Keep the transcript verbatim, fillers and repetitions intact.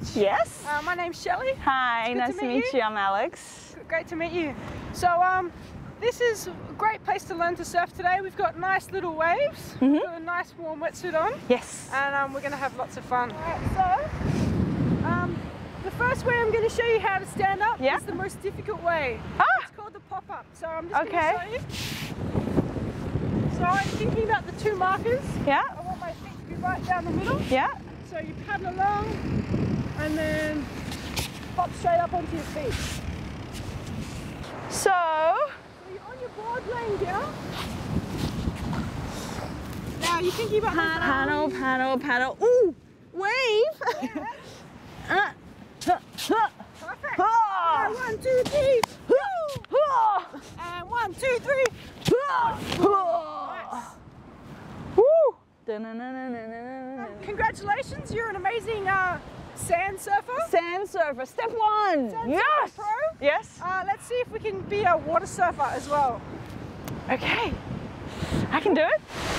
Beach. Yes. Uh, my name's Shelley. Hi, nice to meet you. you. I'm Alex. Great to meet you. So um, this is a great place to learn to surf today. We've got nice little waves. Mm-hmm. We've got a nice warm wetsuit on. Yes. And um, we're going to have lots of fun. All right, so um, the first way I'm going to show you how to stand up yeah. is the most difficult way. Ah. It's called the pop-up. So I'm just okay. going to show you. So I'm thinking about the two markers. Yeah. I want my feet to be right down the middle. Yeah. So you paddle along and then pop straight up onto your feet. So, so you're on your board laying down. Now you're thinking about pa paddle, paddle, paddle. Ooh, wave. Yeah. uh, Perfect. Oh. And one, two, three. Oh. And one, two, three. Oh. Congratulations, you're an amazing uh, sand surfer. Sand surfer, step one. Sand yes. Surfer pro. Yes. Uh, let's see if we can be a water surfer as well. Okay, I can do it.